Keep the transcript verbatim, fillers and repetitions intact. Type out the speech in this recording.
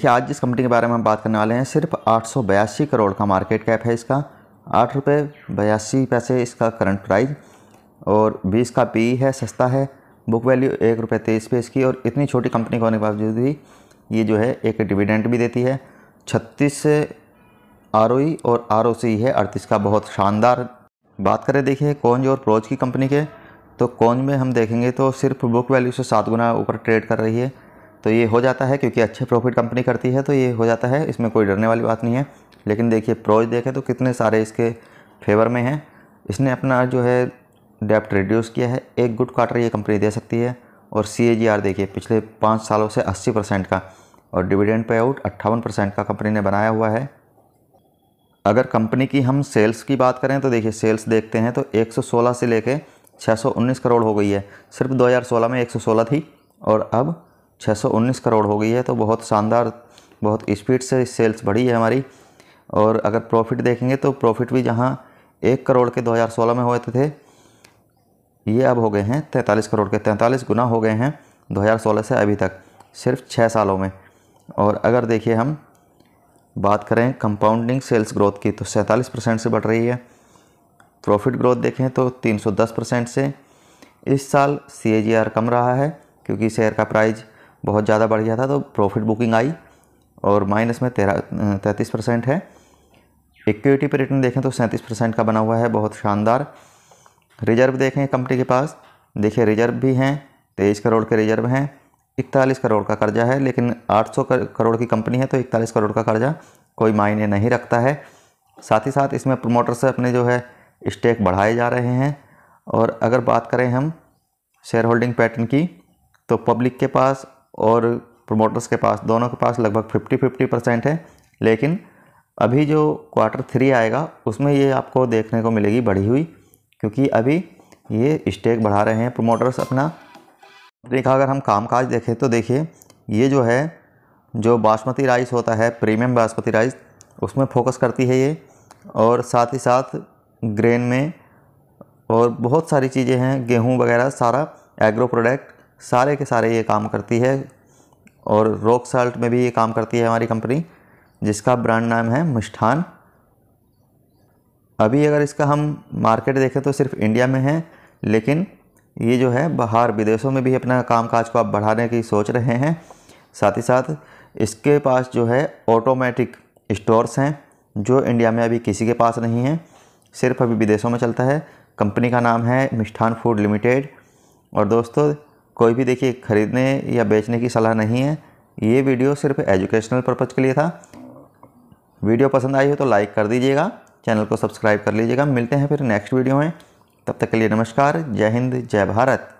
देखिए आज जिस कंपनी के बारे में हम बात करने वाले हैं सिर्फ आठ सौ बयासी करोड़ का मार्केट कैप है इसका। आठ रुपये बयासी पैसे इसका करंट प्राइस और बीस का पी है, सस्ता है। बुक वैल्यू एक रुपये तेईस पैस की और इतनी छोटी कंपनी होने के बावजूद भी ये जो है एक डिविडेंड भी देती है। छत्तीस आरओई और आरओसी है अड़तीस का, बहुत शानदार। बात करें देखिए कोंज और प्रोज की कंपनी के, तो कोंज में हम देखेंगे तो सिर्फ बुक वैल्यू से सात गुना ऊपर ट्रेड कर रही है, तो ये हो जाता है क्योंकि अच्छे प्रॉफिट कंपनी करती है, तो ये हो जाता है, इसमें कोई डरने वाली बात नहीं है। लेकिन देखिए प्रोज देखें तो कितने सारे इसके फेवर में हैं। इसने अपना जो है डेप्ट रिड्यूस किया है, एक गुट क्वार्टर ये कंपनी दे सकती है और सीएजीआर देखिए पिछले पाँच सालों से अस्सी परसेंट का और डिविडेंड पे आउट अट्ठावन परसेंट का कंपनी ने बनाया हुआ है। अगर कंपनी की हम सेल्स की बात करें तो देखिए सेल्स देखते हैं तो एक सौ सोलह से लेके छः सौ उन्नीस करोड़ हो गई है। सिर्फ दो हज़ार सोलह में एक सौ सोलह थी और अब छः सौ उन्नीस करोड़ हो गई है, तो बहुत शानदार, बहुत स्पीड से सेल्स बढ़ी है हमारी। और अगर प्रॉफिट देखेंगे तो प्रॉफिट भी जहां एक करोड़ के दो हज़ार सोलह में होते थे ये अब हो गए हैं तैंतालीस करोड़ के, तैंतालीस गुना हो गए हैं दो हज़ार सोलह से अभी तक सिर्फ छः सालों में। और अगर देखिए हम बात करें कंपाउंडिंग सेल्स ग्रोथ की तो सैंतालीस परसेंट से बढ़ रही है। प्रॉफिट ग्रोथ देखें तो तीन सौ दस परसेंट से। इस साल सी ए जी आर कम रहा है क्योंकि शेयर का प्राइस बहुत ज़्यादा बढ़ गया था, तो प्रॉफिट बुकिंग आई और माइनस में तेरह तैंतीस परसेंट है। इक्विटी पर रिटर्न देखें तो सैंतीस परसेंट का बना हुआ है, बहुत शानदार। रिजर्व देखें कंपनी के पास, देखिए रिजर्व भी हैं, तेईस करोड़ के रिजर्व हैं। इकतालीस करोड़ का कर्जा है, लेकिन आठ सौ करोड़ की कंपनी है तो इकतालीस करोड़ का कर्जा कोई मायने नहीं रखता है। साथ ही साथ इसमें प्रोमोटर से अपने जो है स्टेक बढ़ाए जा रहे हैं। और अगर बात करें हम शेयर होल्डिंग पैटर्न की तो पब्लिक के पास और प्रोमोटर्स के पास, दोनों के पास लगभग फिफ्टी फिफ्टी परसेंट है। लेकिन अभी जो क्वार्टर थ्री आएगा उसमें ये आपको देखने को मिलेगी बढ़ी हुई, क्योंकि अभी ये स्टेक बढ़ा रहे हैं प्रोमोटर्स अपना। देखा अगर हम कामकाज देखें तो देखिए ये जो है जो बासमती राइस होता है, प्रीमियम बासमती राइस, उसमें फोकस करती है ये। और साथ ही साथ ग्रेन में और बहुत सारी चीज़ें हैं, गेहूँ वगैरह, सारा एग्रो प्रोडक्ट सारे के सारे ये काम करती है। और रॉक साल्ट में भी ये काम करती है हमारी कंपनी, जिसका ब्रांड नाम है मिष्ठान। अभी अगर इसका हम मार्केट देखें तो सिर्फ इंडिया में है, लेकिन ये जो है बाहर विदेशों में भी अपना कामकाज को आप बढ़ाने की सोच रहे हैं। साथ ही साथ इसके पास जो है ऑटोमेटिक स्टोर्स हैं जो इंडिया में अभी किसी के पास नहीं है, सिर्फ अभी विदेशों में चलता है। कंपनी का नाम है मिष्ठान फूड लिमिटेड। और दोस्तों कोई भी देखिए ख़रीदने या बेचने की सलाह नहीं है, ये वीडियो सिर्फ एजुकेशनल पर्पज़ के लिए था। वीडियो पसंद आई हो तो लाइक कर दीजिएगा, चैनल को सब्सक्राइब कर लीजिएगा। मिलते हैं फिर नेक्स्ट वीडियो में, तब तक के लिए नमस्कार, जय हिंद, जय भारत।